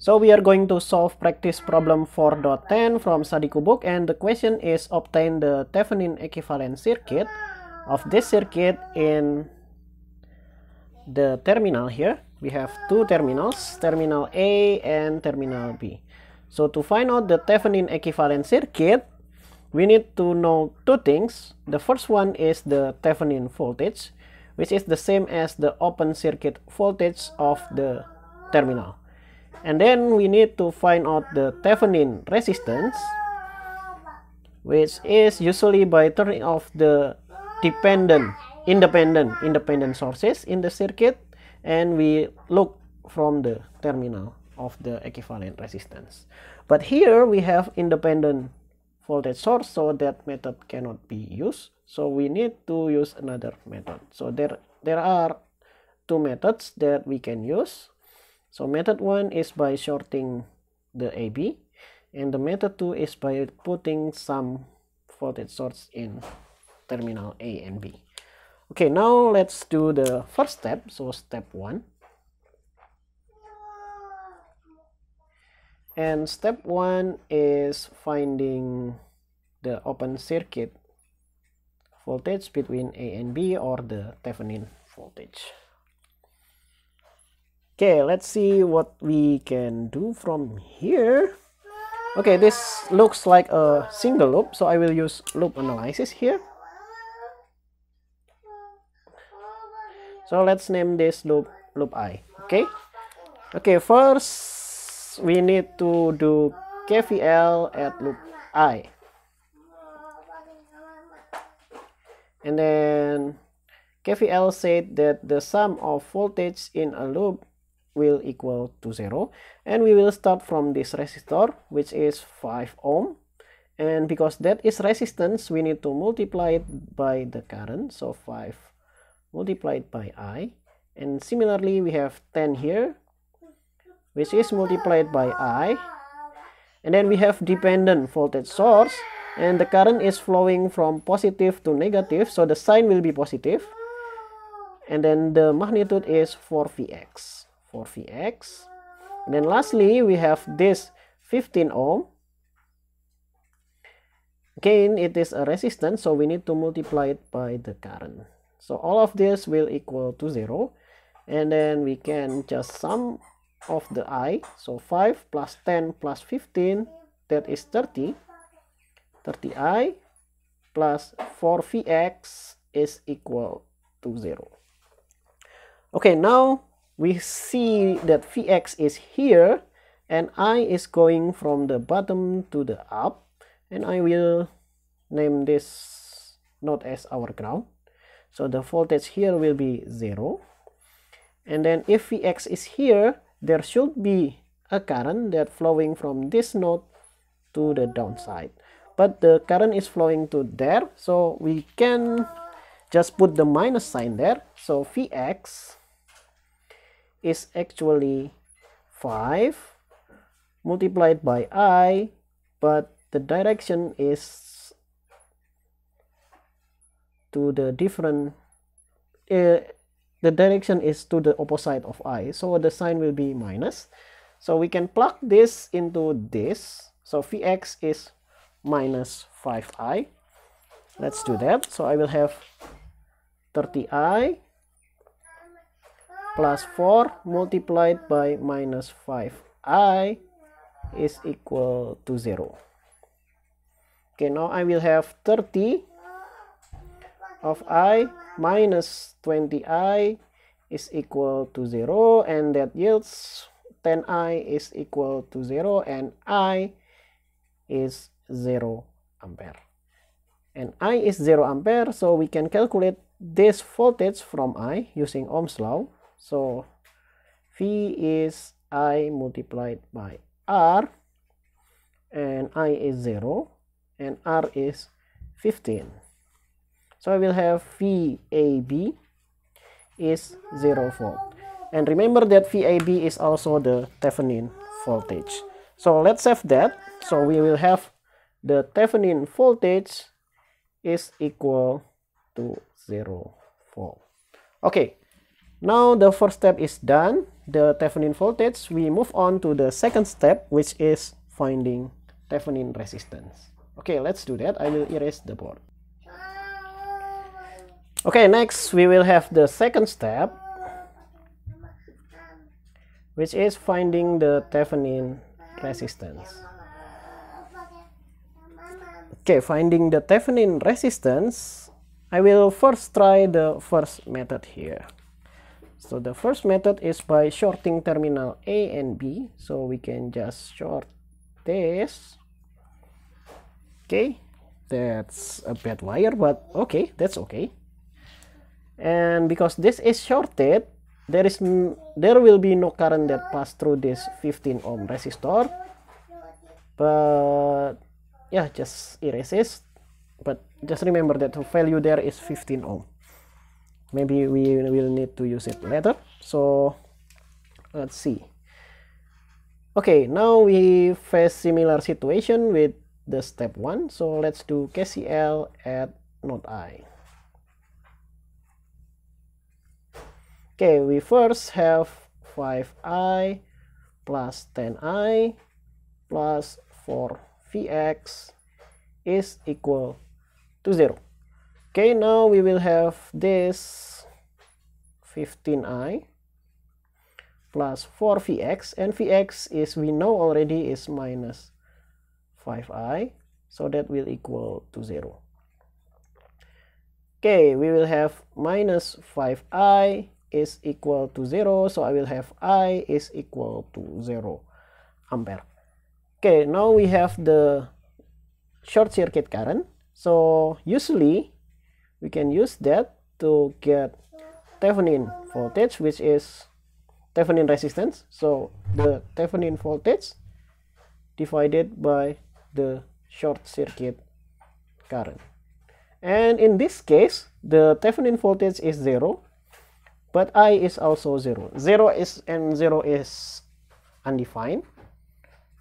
So we are going to solve practice problem 4.10 from Sadiku book, and the question is obtain the Thevenin equivalent circuit of this circuit in the terminal here. We have two terminals, terminal A and terminal B. So to find out the Thevenin equivalent circuit, we need to know two things. The first one is the Thevenin voltage, which is the same as the open circuit voltage of the terminal. And then we need to find out the Thevenin resistance, which is usually by turning off the independent sources in the circuit, and we look from the terminal of the equivalent resistance. But here we have independent voltage source, so that method cannot be used. So we need to use another method. So there are two methods that we can use. So method 1 is by shorting the AB, and the method 2 is by putting some voltage source in terminal A and B. Okay, now let's do the first step. So step 1. And step 1 is finding the open circuit voltage between A and B, or the Thevenin voltage. Okay, let's see what we can do from here. Okay, this looks like a single loop, so I will use loop analysis here. So let's name this loop I. Okay, first we need to do KVL at loop I, and then KVL said that the sum of voltage in a loop will equal to 0, and we will start from this resistor, which is 5 ohm, and because that is resistance, we need to multiply it by the current, so 5 multiplied by I, and similarly we have 10 here, which is multiplied by I, and then we have dependent voltage source, and the current is flowing from positive to negative, so the sign will be positive, and then the magnitude is 4Vx. And then lastly we have this 15 ohm. Again, it is a resistance, so we need to multiply it by the current, so all of this will equal to 0, and then we can just sum of the I, so 5 plus 10 plus 15, that is 30i plus 4Vx is equal to 0. Okay, now we see that Vx is here, and I is going from the bottom to the up, and I will name this node as our ground. So the voltage here will be 0. And then if Vx is here, there should be a current that flowing from this node to the downside. But the current is flowing to there, so we can just put the minus sign there. So Vx is actually 5 multiplied by I, but the direction is to the different, the direction is to the opposite of I, so the sign will be minus. So we can plug this into this, so Vx is minus 5i. Let's do that. So I will have 30i plus 4 multiplied by minus 5i is equal to 0. Okay, now I will have 30 of I minus 20i is equal to 0, and that yields 10i is equal to 0, and I is 0 ampere. And I is 0 ampere, so we can calculate this voltage from I using Ohm's law. So V is I multiplied by R, and I is 0, and R is 15. So I will have VAB is 0 volt. And remember that VAB is also the Thevenin voltage. So let's have that. So we will have the Thevenin voltage is equal to 0 volt. Okay. Now the first step is done. the Thevenin voltage, we move on to the second step, which is finding Thevenin resistance. Okay, let's do that. I will erase the board. Okay, next we will have the second step, which is finding the Thevenin resistance. Okay, finding the Thevenin resistance, I will first try the first method here. So the first method is by shorting terminal A and B. So we can just short this. Okay, that's a bad wire, but okay, that's okay. And because this is shorted, there will be no current that pass through this 15 ohm resistor. But yeah, just erase this. But just remember that the value there is 15 ohm. Maybe we will need to use it later. So let's see. Okay, now we face similar situation with the step 1. So let's do KCL at node I. Okay, we first have 5i plus 10i plus 4vx is equal to 0. Okay, now we will have this 15i plus 4vx, and vx is, we know already, is minus 5i, so that will equal to 0. Okay, we will have minus 5i is equal to 0, so I will have I is equal to 0 ampere. Okay, now we have the short circuit current. So usually we can use that to get Thevenin voltage, which is Thevenin resistance. So the Thevenin voltage divided by the short circuit current. And in this case, the Thevenin voltage is 0. But I is also 0. 0 is undefined.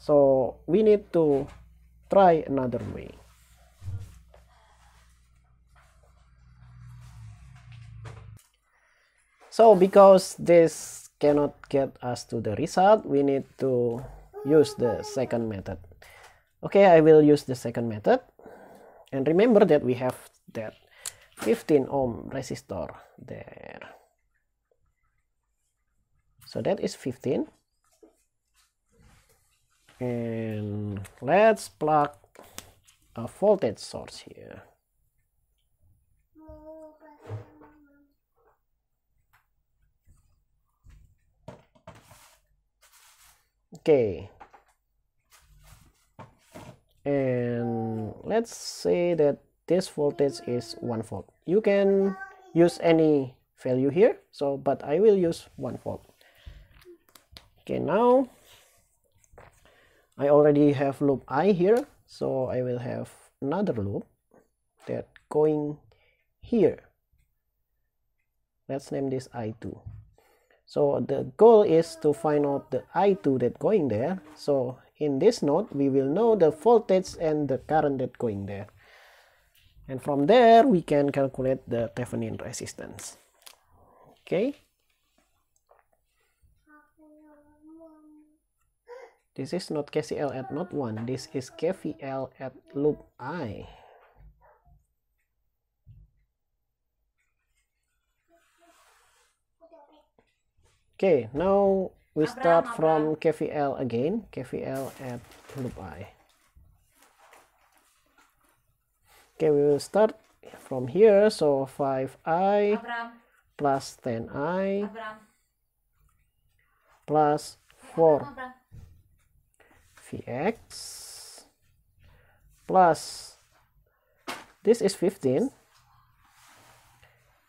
So we need to try another way. So because this cannot get us to the result, we need to use the second method. Okay, I will use the second method. And remember that we have that 15 ohm resistor there. So that is 15, and let's plug a voltage source here. Okay, and let's say that this voltage is 1 volt. You can use any value here, so but I will use 1 volt. Okay, now I already have loop I here, so I will have another loop that going here. Let's name this I2. So the goal is to find out the I2 that going there. So in this node, we will know the voltage and the current that going there. And from there, we can calculate the Thevenin resistance. Okay. This is not KCL at node 1, this is KVL at loop I. Okay, now we start from KVL again, KVL at loop I. Okay, we will start from here, so 5i plus 10i plus 4 Vx plus this is 15,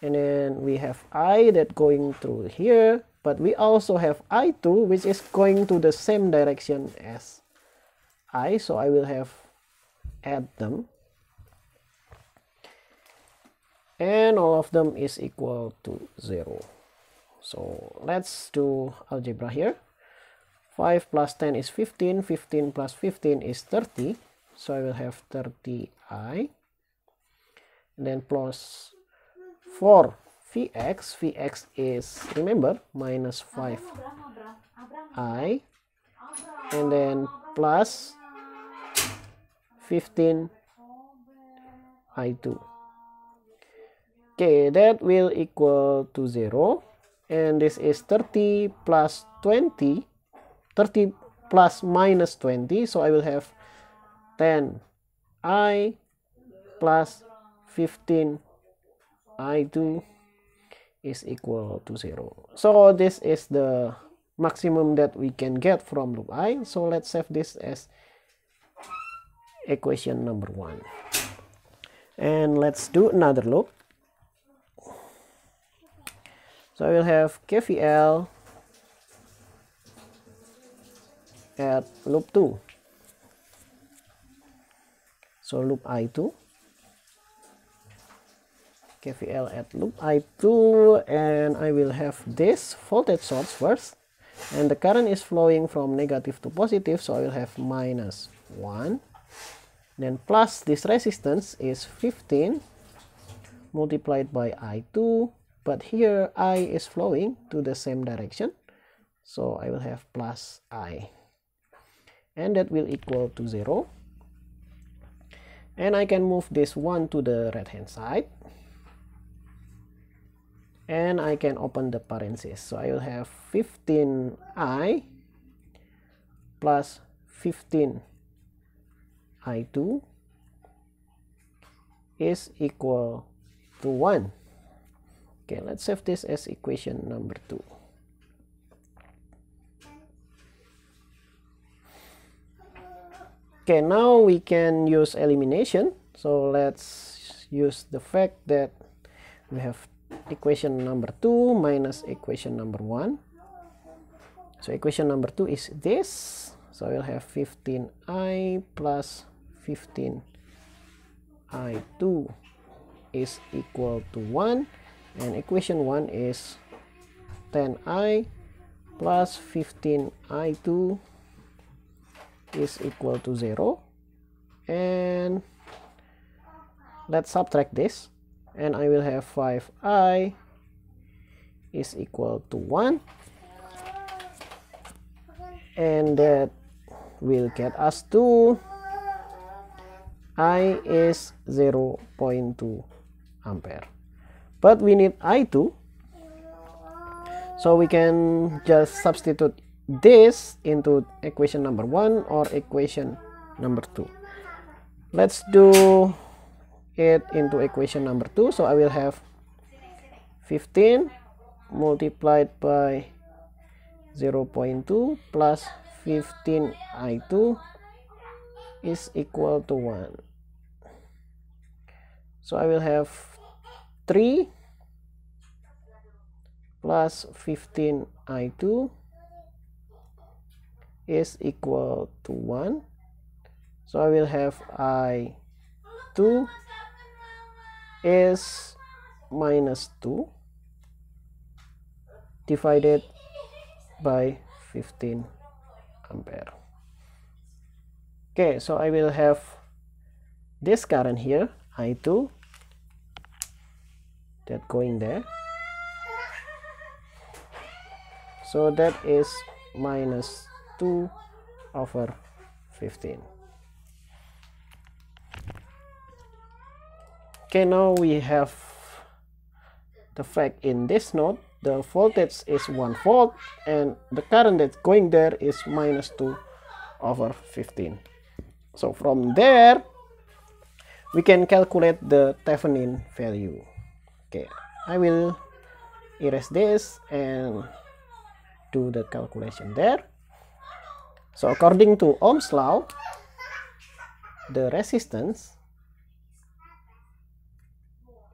and then we have I that going through here, but we also have I2 which is going to the same direction as I, so I will have add them, and all of them is equal to 0. So let's do algebra here. 5 plus 10 is 15, 15 plus 15 is 30, so I will have 30i, and then plus 4 Vx is, remember, minus 5i and then plus 15i2. Okay, that will equal to 0, and this is 30 plus 20, 30 plus minus 20, so I will have 10i plus 15i2 is equal to 0. So this is the maximum that we can get from loop I. So let's save this as equation number 1, and let's do another loop. So I will have KVL at loop 2, so loop I2, KVL at loop I2, and I will have this voltage source first, and the current is flowing from negative to positive, so I will have minus 1, then plus this resistance is 15 multiplied by I2, but here I is flowing to the same direction, so I will have plus I, and that will equal to 0, and I can move this 1 to the right hand side, and I can open the parentheses, so I will have 15i plus 15i2 is equal to 1. Okay, let's save this as equation number 2. Okay, now we can use elimination, so let's use the fact that we have equation number 2 minus equation number 1. So equation number 2 is this, so I will have 15i plus 15i2 is equal to 1, and equation 1 is 10i plus 15i2 is equal to 0, and let's subtract this, and I will have 5i is equal to 1, and that will get us to I is 0.2 ampere. But we need I2, so we can just substitute this into equation number 1 or equation number 2. Let's do it into equation number 2, so I will have 15 multiplied by 0.2 plus 15i2 is equal to 1. So I will have 3 plus 15i2 is equal to 1, so I will have I2 is minus 2 divided by 15 ampere. Okay, so I will have this current here, I2, that going there, so that is minus 2 over 15. Okay, now we have the fact in this node, the voltage is 1 volt and the current that's going there is minus 2 over 15. So from there we can calculate the Thevenin value. Okay, I will erase this and do the calculation there. So according to Ohm's law, the resistance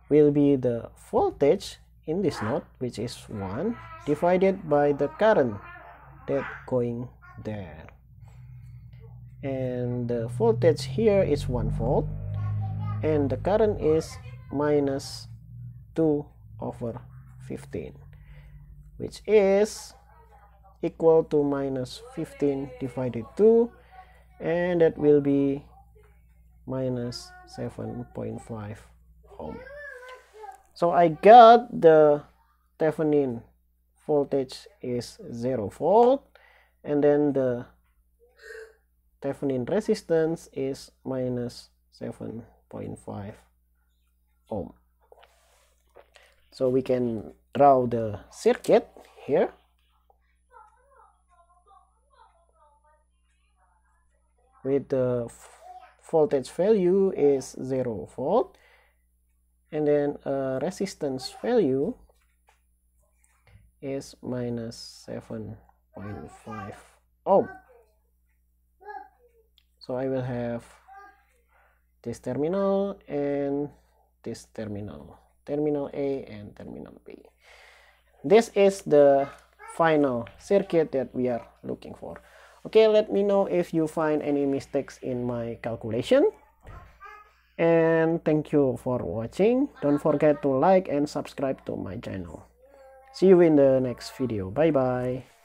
will be the voltage in this node, which is 1, divided by the current that going there, and the voltage here is 1 volt and the current is minus 2 over 15, which is equal to minus 15 divided 2, and that will be minus 7.5 ohm. So I got the Thevenin voltage is 0 volt, and then the Thevenin resistance is minus 7.5 ohm. So we can draw the circuit here. With the voltage value is 0 volt, and then resistance value is minus 7.5 ohm. So I will have this terminal and this terminal, terminal A and terminal B. This is the final circuit that we are looking for. Okay, let me know if you find any mistakes in my calculation. And thank you for watching. Don't forget to like and subscribe to my channel. See you in the next video. Bye bye.